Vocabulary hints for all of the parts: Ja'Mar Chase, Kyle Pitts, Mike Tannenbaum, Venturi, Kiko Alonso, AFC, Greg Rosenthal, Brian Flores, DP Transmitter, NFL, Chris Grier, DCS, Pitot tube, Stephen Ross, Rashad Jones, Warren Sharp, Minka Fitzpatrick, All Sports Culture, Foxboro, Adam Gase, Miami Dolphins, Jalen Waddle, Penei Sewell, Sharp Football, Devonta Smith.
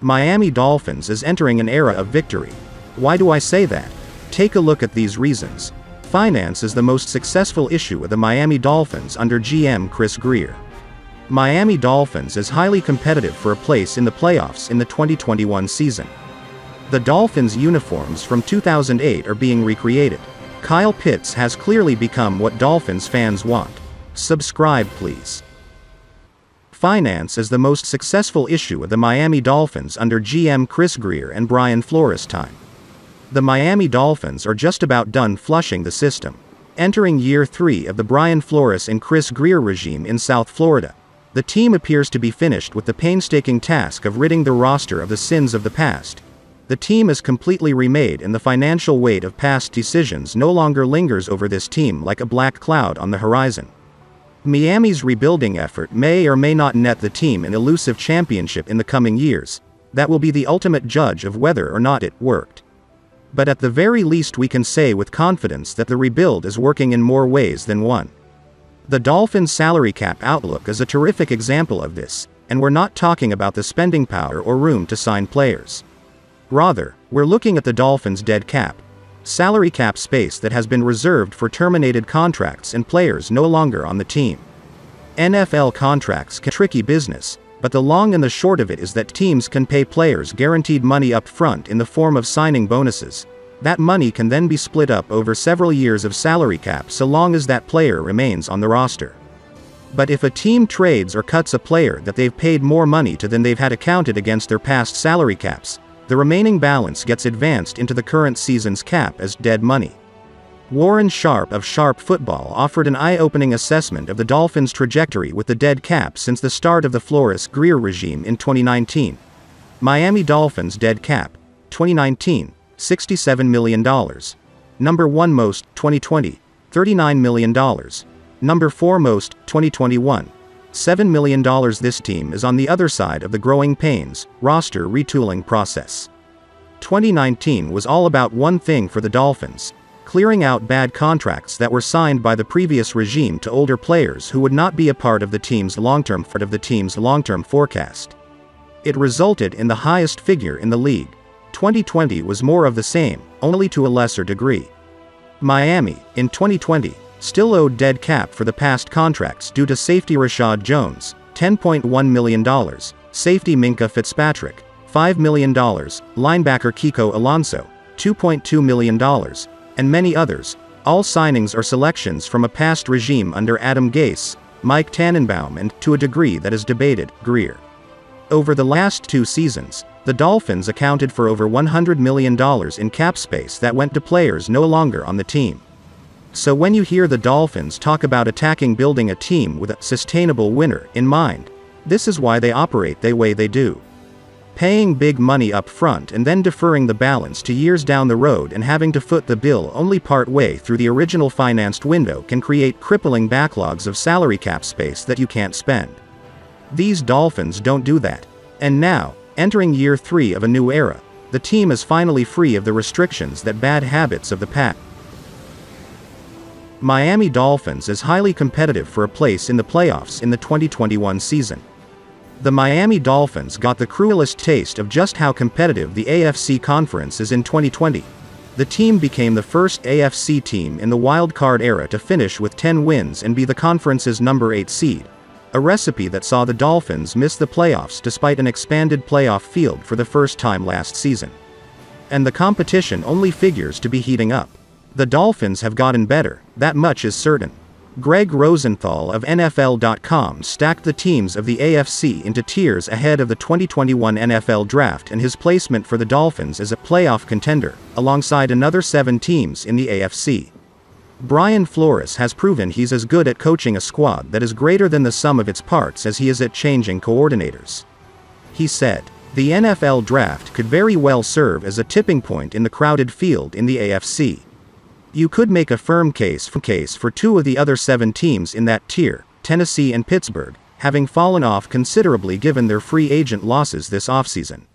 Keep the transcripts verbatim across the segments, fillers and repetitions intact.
Miami Dolphins is entering an era of victory. Why do I say that? Take a look at these reasons. Finance is the most successful issue of the Miami Dolphins under G M Chris Grier. Miami Dolphins is highly competitive for a place in the playoffs in the twenty twenty-one season. The Dolphins' uniforms from two thousand eight are being recreated. Kyle Pitts has clearly become what Dolphins fans want. Subscribe please. Finance is the most successful issue of the Miami Dolphins under G M Chris Grier and Brian Flores' time. The Miami Dolphins are just about done flushing the system, entering year three of the Brian Flores and Chris Grier regime in South Florida. The team appears to be finished with the painstaking task of ridding the roster of the sins of the past. The team is completely remade and the financial weight of past decisions no longer lingers over this team like a black cloud on the horizon. Miami's rebuilding effort may or may not net the team an elusive championship in the coming years. That will be the ultimate judge of whether or not it worked. But at the very least we can say with confidence that the rebuild is working in more ways than one. The Dolphins' salary cap outlook is a terrific example of this, and we're not talking about the spending power or room to sign players. Rather, we're looking at the Dolphins' dead cap, salary cap space that has been reserved for terminated contracts and players no longer on the team. N F L contracts can be tricky business, but the long and the short of it is that teams can pay players guaranteed money up front in the form of signing bonuses. That money can then be split up over several years of salary cap so long as that player remains on the roster. But if a team trades or cuts a player that they've paid more money to than they've had accounted against their past salary caps, the remaining balance gets advanced into the current season's cap as dead money. Warren Sharp of Sharp Football offered an eye-opening assessment of the Dolphins' trajectory with the dead cap since the start of the Flores-Grier regime in twenty nineteen. Miami Dolphins dead cap, twenty nineteen, sixty-seven million dollars. Number one most, twenty twenty, thirty-nine million dollars. Number four most, twenty twenty-one, seven million dollars. This team is on the other side of the growing pains, roster retooling process. twenty nineteen was all about one thing for the Dolphins: clearing out bad contracts that were signed by the previous regime to older players who would not be a part of the team's long-term part of the team's long-term forecast. It resulted in the highest figure in the league. twenty twenty was more of the same, only to a lesser degree. Miami, in twenty twenty, still owed dead cap for the past contracts due to safety Rashad Jones, ten point one million dollars, safety Minka Fitzpatrick, five million dollars, linebacker Kiko Alonso, two point two million dollars, and many others, all signings or selections from a past regime under Adam Gase, Mike Tannenbaum and, to a degree that is debated, Grier. Over the last two seasons, the Dolphins accounted for over one hundred million dollars in cap space that went to players no longer on the team. So when you hear the Dolphins talk about attacking building a team with a sustainable winner in mind, this is why they operate the way they do. Paying big money up front and then deferring the balance to years down the road and having to foot the bill only part way through the original financed window can create crippling backlogs of salary cap space that you can't spend. These Dolphins don't do that. And now, entering year three of a new era, the team is finally free of the restrictions that bad habits of the past. Miami Dolphins is highly competitive for a place in the playoffs in the twenty twenty-one season. The Miami Dolphins got the cruelest taste of just how competitive the A F C Conference is in twenty twenty. The team became the first A F C team in the wildcard era to finish with ten wins and be the conference's number eight seed, a recipe that saw the Dolphins miss the playoffs despite an expanded playoff field for the first time last season. And the competition only figures to be heating up. The Dolphins have gotten better, that much is certain. Greg Rosenthal of N F L dot com stacked the teams of the A F C into tiers ahead of the twenty twenty-one N F L draft and his placement for the Dolphins as a playoff contender, alongside another seven teams in the A F C. Brian Flores has proven he's as good at coaching a squad that is greater than the sum of its parts as he is at changing coordinators. He said, "The N F L draft could very well serve as a tipping point in the crowded field in the A F C. You could make a firm case for, case for two of the other seven teams in that tier, Tennessee and Pittsburgh, having fallen off considerably given their free agent losses this offseason.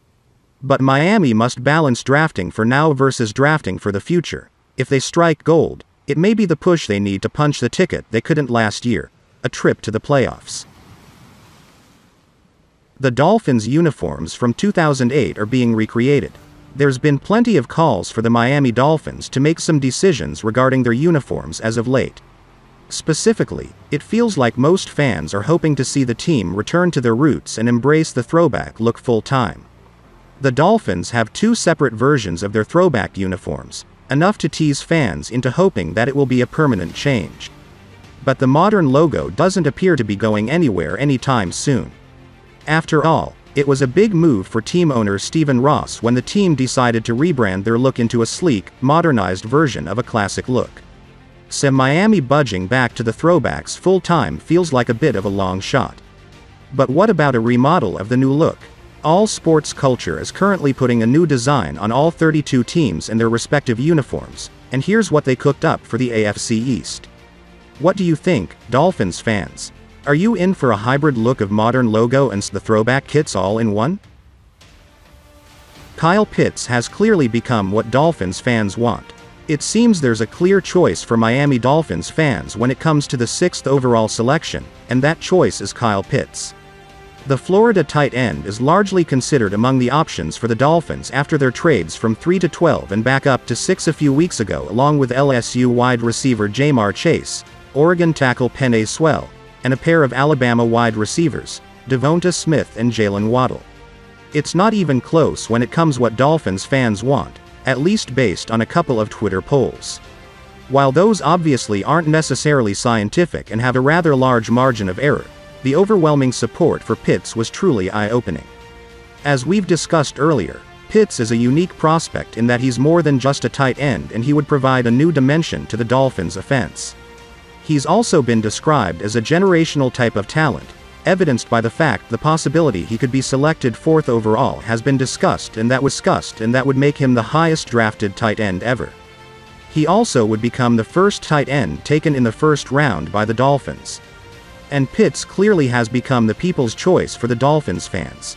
But Miami must balance drafting for now versus drafting for the future. If they strike gold, it may be the push they need to punch the ticket they couldn't last year, a trip to the playoffs." The Dolphins' uniforms from two thousand eight are being recreated. There's been plenty of calls for the Miami Dolphins to make some decisions regarding their uniforms as of late. Specifically, it feels like most fans are hoping to see the team return to their roots and embrace the throwback look full-time. The Dolphins have two separate versions of their throwback uniforms, enough to tease fans into hoping that it will be a permanent change. But the modern logo doesn't appear to be going anywhere anytime soon. After all, it was a big move for team owner Stephen Ross when the team decided to rebrand their look into a sleek, modernized version of a classic look. So Miami budging back to the throwbacks full-time feels like a bit of a long shot. But what about a remodel of the new look? All Sports Culture is currently putting a new design on all thirty-two teams and their respective uniforms, and here's what they cooked up for the A F C East. What do you think, Dolphins fans? Are you in for a hybrid look of modern logo and the throwback kits all in one? Kyle Pitts has clearly become what Dolphins fans want. It seems there's a clear choice for Miami Dolphins fans when it comes to the sixth overall selection, and that choice is Kyle Pitts. The Florida tight end is largely considered among the options for the Dolphins after their trades from three to twelve and back up to six a few weeks ago, along with L S U wide receiver Ja'Mar Chase, Oregon tackle Penei Sewell, and a pair of Alabama wide receivers, Devonta Smith and Jalen Waddle. It's not even close when it comes what Dolphins fans want, at least based on a couple of Twitter polls. While those obviously aren't necessarily scientific and have a rather large margin of error, the overwhelming support for Pitts was truly eye-opening. As we've discussed earlier, Pitts is a unique prospect in that he's more than just a tight end, and he would provide a new dimension to the Dolphins' offense. He's also been described as a generational type of talent, evidenced by the fact the possibility he could be selected fourth overall has been discussed and that was discussed and that would make him the highest drafted tight end ever. He also would become the first tight end taken in the first round by the Dolphins. And Pitts clearly has become the people's choice for the Dolphins fans.